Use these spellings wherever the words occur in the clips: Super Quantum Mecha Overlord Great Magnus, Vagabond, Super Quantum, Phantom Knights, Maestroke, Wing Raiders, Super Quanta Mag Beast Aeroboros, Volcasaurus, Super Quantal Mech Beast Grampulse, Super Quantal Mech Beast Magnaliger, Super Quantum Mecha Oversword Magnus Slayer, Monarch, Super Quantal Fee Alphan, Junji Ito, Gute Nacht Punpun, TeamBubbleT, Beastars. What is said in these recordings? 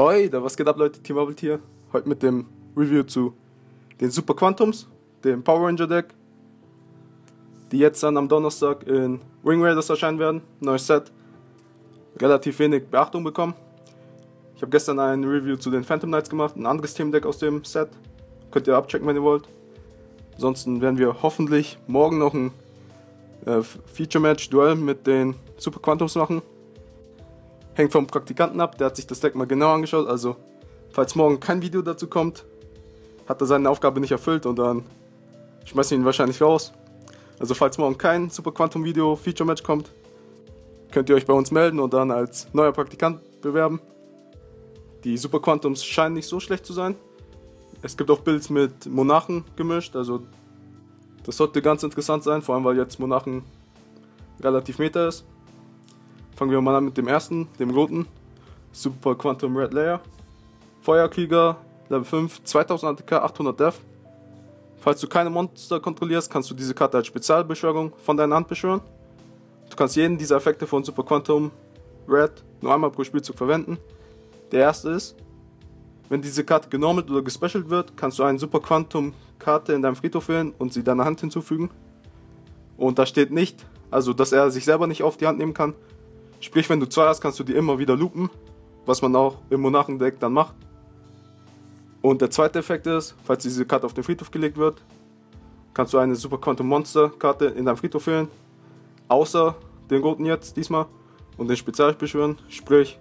Oi, da was geht ab, Leute? TeamBubbleT hier. Heute mit dem Review zu den Super Quantums, dem Power Ranger Deck, die jetzt dann am Donnerstag in Wing Raiders erscheinen werden. Neues Set. Relativ wenig Beachtung bekommen. Ich habe gestern ein Review zu den Phantom Knights gemacht, ein anderes Themendeck aus dem Set. Könnt ihr abchecken, wenn ihr wollt. Ansonsten werden wir hoffentlich morgen noch ein Feature-Match-Duell mit den Super Quantums machen. Hängt vom Praktikanten ab, der hat sich das Deck mal genau angeschaut, also falls morgen kein Video dazu kommt, hat er seine Aufgabe nicht erfüllt und dann schmeißen wir ihn wahrscheinlich raus. Also falls morgen kein Super Quantum Video Feature Match kommt, könnt ihr euch bei uns melden und dann als neuer Praktikant bewerben. Die Super Quantums scheinen nicht so schlecht zu sein. Es gibt auch Builds mit Monarchen gemischt, also das sollte ganz interessant sein, vor allem weil jetzt Monarchen relativ meta ist. Fangen wir mal an mit dem ersten, dem roten, Super Quantum Red-Layer. Feuerkrieger, Level 5, 2000 ATK, 800 Def. Falls du keine Monster kontrollierst, kannst du diese Karte als Spezialbeschwörung von deiner Hand beschwören. Du kannst jeden dieser Effekte von Super Quantum Red nur einmal pro Spielzug verwenden. Der erste ist, wenn diese Karte genormelt oder gespecialt wird, kannst du eine Super Quantum Karte in deinem Friedhof wählen und sie deiner Hand hinzufügen. Und da steht nicht, also dass er sich selber nicht auf die Hand nehmen kann. Sprich, wenn du zwei hast, kannst du die immer wieder loopen, was man auch im Monarchendeck dann macht. Und der zweite Effekt ist, falls diese Karte auf den Friedhof gelegt wird, kannst du eine Super Quantum Monster Karte in deinem Friedhof wählen, außer den roten jetzt diesmal und den Spezial beschwören. Sprich,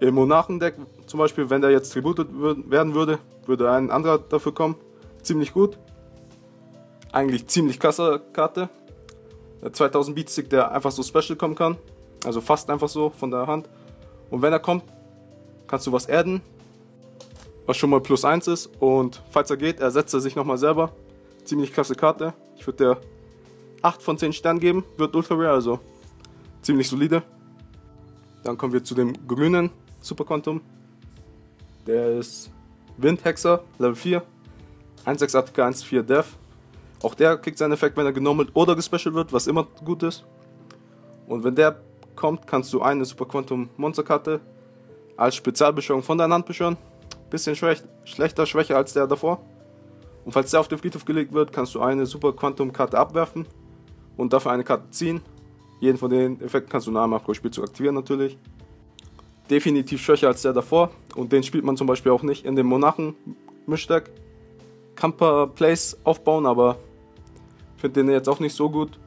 im Monarchendeck zum Beispiel, wenn der jetzt tributet werden würde, würde ein anderer dafür kommen. Ziemlich gut, eigentlich ziemlich klasse Karte. Der 2000 Beat Stick, der einfach so special kommen kann. Also fast einfach so von der Hand. Und wenn er kommt, kannst du was adden, was schon mal plus 1 ist. Und falls er geht, ersetzt er sich nochmal selber. Ziemlich klasse Karte. Ich würde der 8 von 10 Sternen geben. Wird ultra rare, also ziemlich solide. Dann kommen wir zu dem grünen Super Quantum. Der ist Windhexer, Level 4. 1,6 ATK, 1,4 Def. Auch der kriegt seinen Effekt, wenn er genormelt oder gespecialt wird, was immer gut ist. Und wenn der kommt, kannst du eine Super Quantum Monsterkarte als Spezialbeschwörung von deiner Hand beschwören. Bisschen schwächer als der davor. Und falls der auf den Friedhof gelegt wird, kannst du eine Super Quantum Karte abwerfen und dafür eine Karte ziehen. Jeden von den Effekten kannst du nur einmal pro Spielzug aktivieren natürlich. Definitiv schwächer als der davor und den spielt man zum Beispiel auch nicht in dem Monarchen Mischdeck. Kann ein paar Plays aufbauen, aber ich finde den jetzt auch nicht so gut.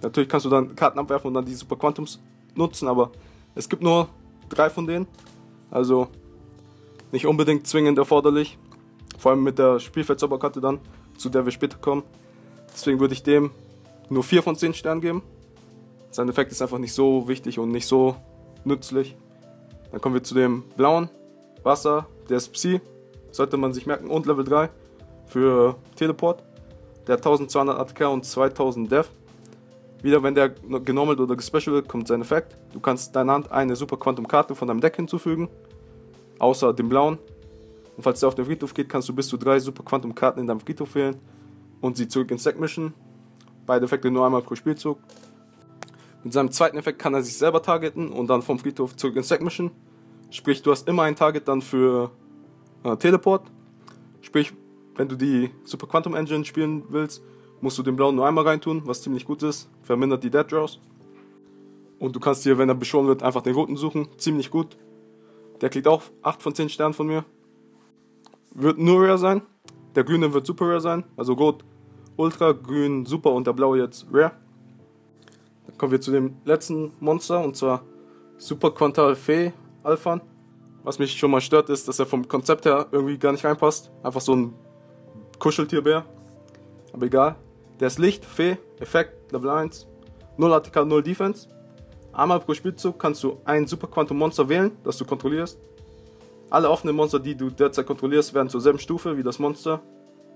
Natürlich kannst du dann Karten abwerfen und dann die Super Quantums nutzen, aber es gibt nur 3 von denen, also nicht unbedingt zwingend erforderlich, vor allem mit der Spielfeldzauberkarte dann, zu der wir später kommen. Deswegen würde ich dem nur 4 von 10 Sternen geben. Sein Effekt ist einfach nicht so wichtig und nicht so nützlich. Dann kommen wir zu dem blauen Wasser, der ist Psi, sollte man sich merken, und Level 3 für Teleport, der 1200 ATK und 2000 Def. Wieder, wenn der genormelt oder gespecial wird, kommt sein Effekt. Du kannst deiner Hand eine Super Quantum Karte von deinem Deck hinzufügen, außer dem blauen. Und falls der auf den Friedhof geht, kannst du bis zu 3 Super Quantum Karten in deinem Friedhof wählen und sie zurück ins Deck mischen. Beide Effekte nur einmal pro Spielzug. Mit seinem zweiten Effekt kann er sich selber targeten und dann vom Friedhof zurück ins Deck mischen. Sprich, du hast immer ein Target dann für Teleport. Sprich, wenn du die Super Quantum Engine spielen willst, musst du den blauen nur einmal reintun, was ziemlich gut ist, vermindert die Dead Draws. Und du kannst dir, wenn er beschworen wird, einfach den roten suchen, ziemlich gut. Der kriegt auch 8 von 10 Sternen von mir. Wird nur rare sein, der grüne wird super rare sein, also rot, ultra, grün, super und der blaue jetzt rare. Dann kommen wir zu dem letzten Monster und zwar Super Quantal Fee Alphan. Was mich schon mal stört ist, dass er vom Konzept her irgendwie gar nicht reinpasst, einfach so ein Kuscheltierbär, aber egal. Der ist Licht, Fee, Effekt, Level 1, 0 ATK, 0 Defense. Einmal pro Spielzug kannst du ein Super Quantum Monster wählen, das du kontrollierst. Alle offenen Monster, die du derzeit kontrollierst, werden zur selben Stufe wie das Monster.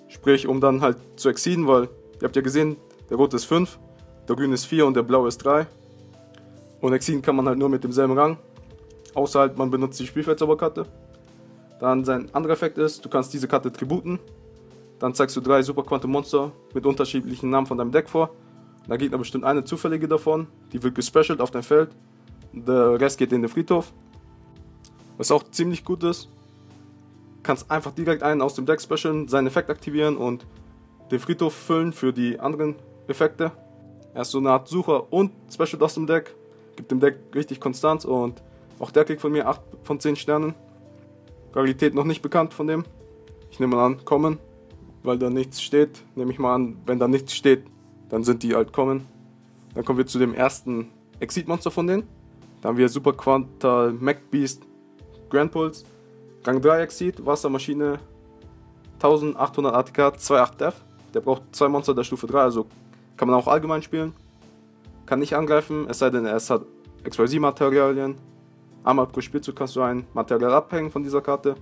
Sprich, um dann halt zu exceeden, weil, ihr habt ja gesehen, der rote ist 5, der grüne ist 4 und der blaue ist 3. Und exceeden kann man halt nur mit demselben Rang, außer halt man benutzt die Spielfeldzauberkarte. Dann sein anderer Effekt ist, du kannst diese Karte tributen. Dann zeigst du 3 Super Quantum Monster mit unterschiedlichen Namen von deinem Deck vor. Da geht aber bestimmt eine zufällige davon, die wird gespecialt auf dein Feld. Der Rest geht in den Friedhof. was auch ziemlich gut ist. Kannst einfach direkt einen aus dem Deck specialen, seinen Effekt aktivieren und den Friedhof füllen für die anderen Effekte. Er ist so eine Art Sucher und Special aus dem Deck. Gibt dem Deck richtig Konstanz und auch der kriegt von mir 8 von 10 Sternen. Rarität noch nicht bekannt von dem. Ich nehme mal an, kommen, weil da nichts steht. Nehme ich mal an, wenn da nichts steht, dann sind die halt kommen. Dann kommen wir zu dem ersten Exit-Monster von denen. Da haben wir Super Quantal Mech Beast Grampulse. Rang 3 Exit, Wassermaschine, 1800 ATK, 2,8 Def. Der braucht 2 Monster der Stufe 3, also kann man auch allgemein spielen. Kann nicht angreifen, es sei denn, es hat Explosivmaterialien. Einmal pro Spielzug kannst du ein Material abhängen von dieser Karte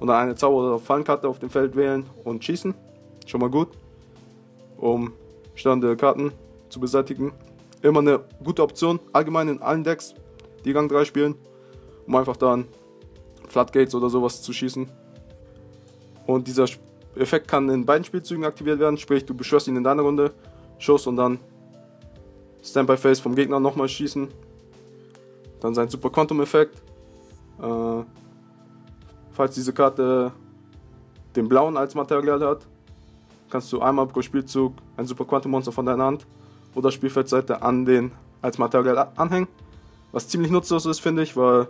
und dann eine Zauber- oder Fallenkarte auf dem Feld wählen und schießen. Schon mal gut, um störende Karten zu beseitigen. Immer eine gute Option, allgemein in allen Decks, die Rang 3 spielen, um einfach dann Floodgates oder sowas zu schießen. Und dieser Effekt kann in beiden Spielzügen aktiviert werden, sprich du beschwörst ihn in deiner Runde, Schuss und dann Standby Phase vom Gegner nochmal schießen. Dann sein Super Quantum Effekt. Falls diese Karte den blauen als Material hat, kannst du einmal pro Spielzug ein Super Quantum Monster von deiner Hand oder Spielfeldseite an den als Material anhängen. Was ziemlich nutzlos ist, finde ich, weil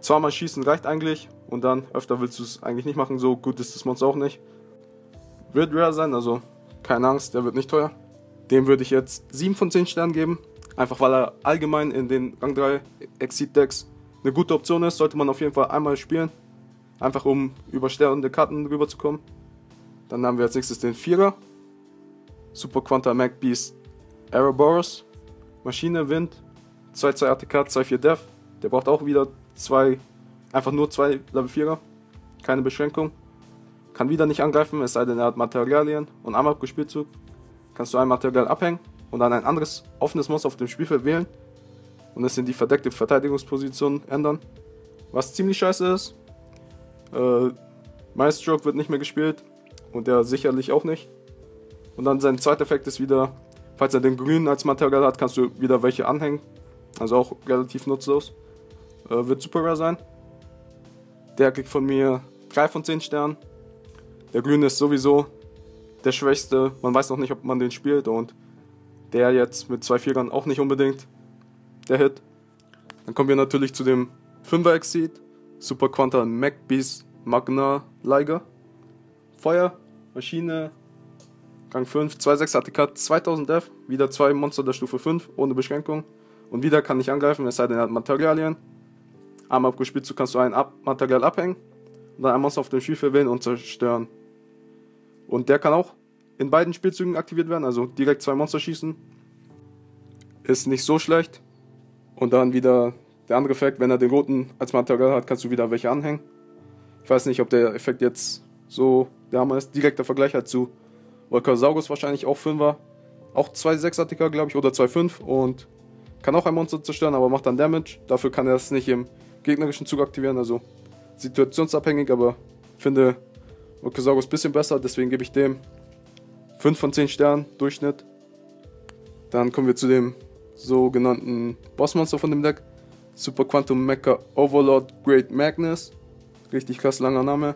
zweimal schießen reicht eigentlich und dann öfter willst du es eigentlich nicht machen. So gut ist das Monster auch nicht. Wird rare sein, also keine Angst, der wird nicht teuer. Dem würde ich jetzt 7 von 10 Sternen geben. Einfach weil er allgemein in den Rang 3 Exit Decks eine gute Option ist. Sollte man auf jeden Fall einmal spielen. Einfach um über störende Karten rüberzukommen. Dann haben wir als nächstes den 4er. Super Quanta Mag Beast Aeroboros. Maschine, Wind, 2-2 ATK, 2-4 Def. Der braucht auch wieder einfach nur zwei Level 4er. Keine Beschränkung. Kann wieder nicht angreifen, es sei denn, er hat Materialien. Und einmal pro Spielzug kannst du ein Material abhängen und dann ein anderes offenes Monster auf dem Spielfeld wählen und es in die verdeckte Verteidigungsposition ändern. Was ziemlich scheiße ist. Maestroke wird nicht mehr gespielt und der sicherlich auch nicht. Und dann sein zweiter Effekt ist wieder, falls er den grünen als Material hat, kannst du wieder welche anhängen. Also auch relativ nutzlos. Wird super rare sein. Der kriegt von mir 3 von 10 Sternen. Der grüne ist sowieso der schwächste, man weiß noch nicht, ob man den spielt und der jetzt mit 2 Vierern auch nicht unbedingt der Hit. Dann kommen wir natürlich zu dem 5er Exit, Super Quantal Mech Beast Magnaliger. Feuer, Maschine, Rang 5, 2,6 ATK, 2000 Def, wieder 2 Monster der Stufe 5 ohne Beschränkung und wieder kann nicht angreifen, es sei denn, er hat Materialien. Einmal pro Spielzug kannst du ein Material abhängen und dann ein Monster auf dem Spielfeld wählen und zerstören. Und der kann auch in beiden Spielzügen aktiviert werden, also direkt 2 Monster schießen. Ist nicht so schlecht. Und dann wieder der andere Effekt, wenn er den roten als Material hat, kannst du wieder welche anhängen. Ich weiß nicht, ob der Effekt jetzt so der Hammer ist. Direkter Vergleich halt zu Volcasaurus wahrscheinlich auch 5er. Auch 2,6 ATK, glaube ich, oder 2,5 und kann auch ein Monster zerstören, aber macht dann Damage. Dafür kann er es nicht im gegnerischen Zug aktivieren, also situationsabhängig, aber finde Volcasaurus ein bisschen besser, deswegen gebe ich dem 5 von 10 Sternen Durchschnitt. Dann kommen wir zu dem sogenannten Bossmonster von dem Deck. Super Quantum Mecha Overlord Great Magnus. Richtig krass langer Name.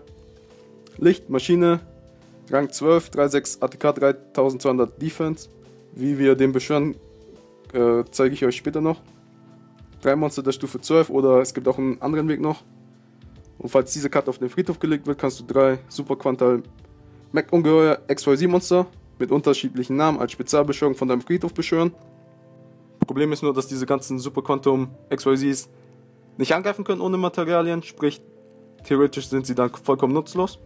Licht, Maschine, Rang 12, 3,6 ATK, 3200 Defense. Wie wir den beschwören, zeige ich euch später noch. 3 Monster der Stufe 12 oder es gibt auch einen anderen Weg noch. Und falls diese Karte auf den Friedhof gelegt wird, kannst du 3 Super Quantal Mech Ungeheuer XYZ Monster mit unterschiedlichen Namen als Spezialbeschwörung von deinem Friedhof beschwören. Problem ist nur, dass diese ganzen Super Quantum XYZs nicht angreifen können ohne Materialien, sprich theoretisch sind sie dann vollkommen nutzlos.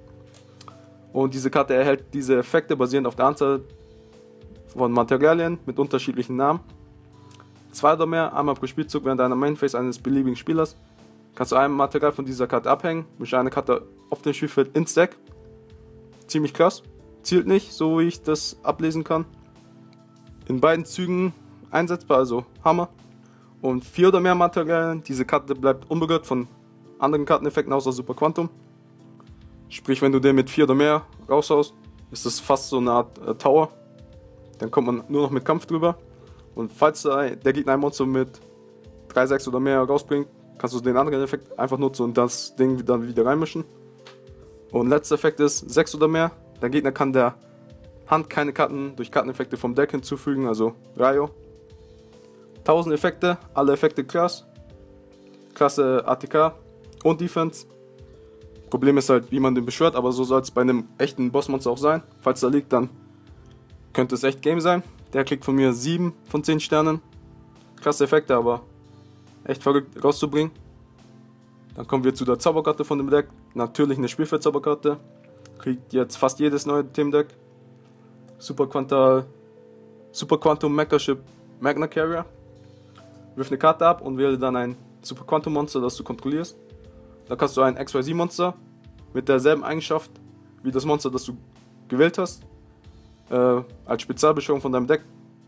Und diese Karte erhält diese Effekte basierend auf der Anzahl von Materialien mit unterschiedlichen Namen. 2 oder mehr, einmal pro Spielzug während deiner Mainphase eines beliebigen Spielers. Kannst du ein Material von dieser Karte abhängen, mische eine Karte auf dem Spielfeld ins Deck. Ziemlich krass, zielt nicht, so wie ich das ablesen kann. In beiden Zügen einsetzbar, also Hammer. Und 4 oder mehr Materialien, diese Karte bleibt unberührt von anderen Karteneffekten außer Super Quantum. Sprich, wenn du den mit 4 oder mehr raushaust, ist das fast so eine Art Tower. Dann kommt man nur noch mit Kampf drüber. Und falls der Gegner ein Monster mit 3,6 oder mehr rausbringt, kannst du den anderen Effekt einfach nutzen und das Ding dann wieder reinmischen. Und letzter Effekt ist 6 oder mehr. Der Gegner kann der Hand keine Karten durch Karteneffekte vom Deck hinzufügen, also Rayo. 1000 Effekte, alle Effekte Klasse ATK und Defense. Problem ist halt, wie man den beschwört, aber so soll es bei einem echten Bossmonster auch sein. Falls da liegt, dann könnte es echt Game sein. Der kriegt von mir 7 von 10 Sternen. Klasse Effekte, aber echt verrückt rauszubringen. Dann kommen wir zu der Zauberkarte von dem Deck. Natürlich eine Spielfeld-Zauberkarte. Kriegt jetzt fast jedes neue Themendeck. Super Quantum Mechaship Magna Carrier. Wirf eine Karte ab und wähle dann ein Super Quantum Monster, das du kontrollierst. Da kannst du ein XYZ Monster mit derselben Eigenschaft wie das Monster, das du gewählt hast, als Spezialbeschwörung von deinem Deck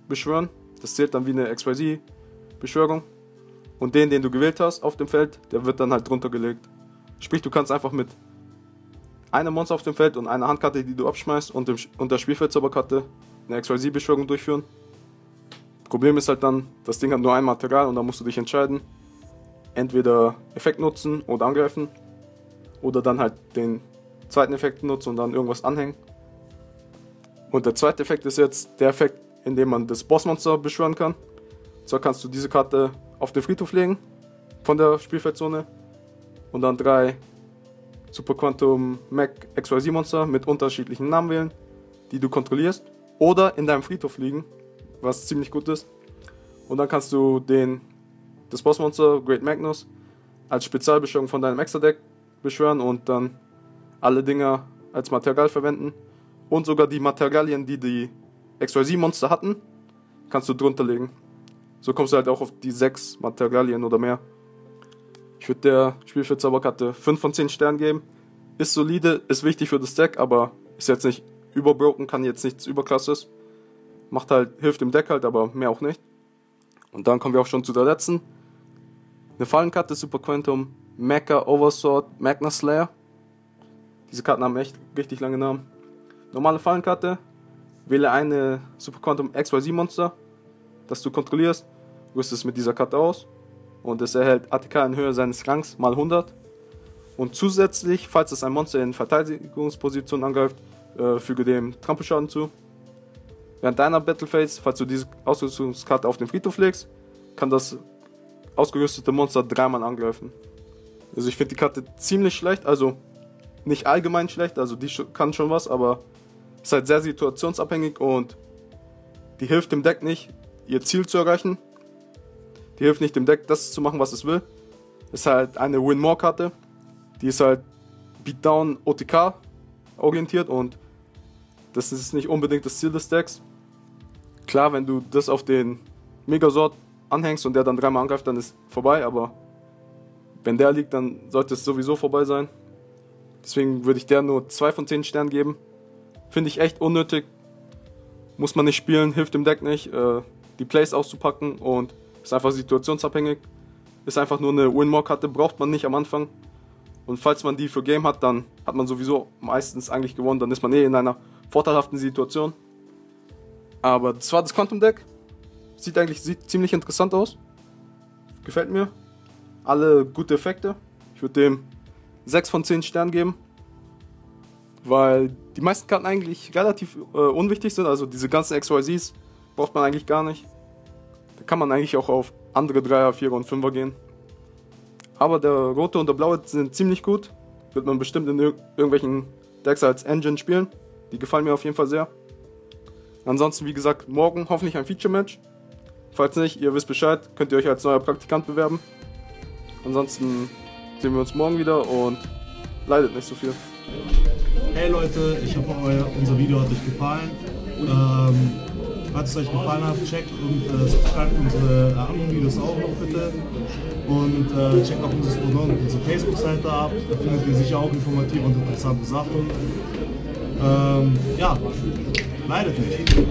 beschwören. Das zählt dann wie eine XYZ Beschwörung. Und den du gewählt hast auf dem Feld, der wird dann halt drunter gelegt. Sprich, du kannst einfach mit einem Monster auf dem Feld und einer Handkarte, die du abschmeißt, und der Spielfeldzauberkarte eine XYZ-Beschwörung durchführen. Problem ist halt dann, das Ding hat nur ein Material und da musst du dich entscheiden. Entweder Effekt nutzen oder angreifen. Oder dann halt den zweiten Effekt nutzen und dann irgendwas anhängen. Und der zweite Effekt ist jetzt der Effekt, in dem man das Bossmonster beschwören kann. Und zwar kannst du diese Karte auf den Friedhof legen, von der Spielfeldzone, und dann 3 Super Quantum Mech XYZ Monster mit unterschiedlichen Namen wählen, die du kontrollierst, oder in deinem Friedhof liegen, was ziemlich gut ist. Und dann kannst du das Bossmonster Great Magnus als Spezialbeschwörung von deinem Extra-Deck beschwören und dann alle Dinger als Material verwenden und sogar die Materialien, die die XYZ Monster hatten, kannst du drunter legen. So kommst du halt auch auf die 6 Materialien oder mehr. Ich würde der Spielfeld-Zauberkarte 5 von 10 Sternen geben. Ist solide, ist wichtig für das Deck, aber ist jetzt nicht überbroken, kann jetzt nichts Überkrasses. Macht halt, hilft dem Deck halt, aber mehr auch nicht. Und dann kommen wir auch schon zu der letzten. Eine Fallenkarte, Super Quantum Mecha Oversword Magnus Slayer. Diese Karten haben echt richtig lange Namen. Normale Fallenkarte. Wähle eine Super Quantum XYZ Monster, das du kontrollierst, rüstest mit dieser Karte aus und es erhält ATK in Höhe seines Rangs mal 100. Und zusätzlich, falls es ein Monster in Verteidigungsposition angreift, füge dem Trampelschaden zu. Während deiner Battlephase, falls du diese Ausrüstungskarte auf den Friedhof legst, kann das ausgerüstete Monster 3-mal angreifen. Also ich finde die Karte ziemlich schlecht, also nicht allgemein schlecht, also die kann schon was, aber ist halt sehr situationsabhängig und die hilft dem Deck nicht, ihr Ziel zu erreichen. Die hilft nicht dem Deck, das zu machen, was es will. Ist halt eine Win-More-Karte. Die ist halt Beatdown-OTK orientiert und das ist nicht unbedingt das Ziel des Decks. Klar, wenn du das auf den Megasort anhängst und der dann 3-mal angreift, dann ist vorbei, aber wenn der liegt, dann sollte es sowieso vorbei sein. Deswegen würde ich der nur 2 von 10 Sternen geben. Finde ich echt unnötig. Muss man nicht spielen, hilft dem Deck nicht, die Plays auszupacken und ist einfach situationsabhängig. Ist einfach nur eine Win-More-Karte, braucht man nicht am Anfang. Und falls man die für Game hat, dann hat man sowieso meistens eigentlich gewonnen. Dann ist man in einer vorteilhaften Situation. Aber das war das Quantum-Deck. Sieht eigentlich ziemlich interessant aus. Gefällt mir. Alle gute Effekte. Ich würde dem 6 von 10 Sternen geben. Weil die meisten Karten eigentlich relativ unwichtig sind, also diese ganzen XYZs braucht man eigentlich gar nicht. Da kann man eigentlich auch auf andere 3er, 4er und 5er gehen. Aber der rote und der blaue sind ziemlich gut, wird man bestimmt in irgendwelchen Decks als Engine spielen. Die gefallen mir auf jeden Fall sehr. Ansonsten, wie gesagt, morgen hoffentlich ein Feature-Match. Falls nicht, ihr wisst Bescheid, könnt ihr euch als neuer Praktikant bewerben. Ansonsten sehen wir uns morgen wieder und leidet nicht so viel. Hey Leute, ich hoffe, unser Video hat euch gefallen. Falls es euch gefallen hat, checkt und subscribt unsere anderen Videos auch noch bitte. Und checkt auch unsere Facebook-Seite ab. Da findet ihr sicher auch informative und interessante Sachen. Ja, leidet nicht.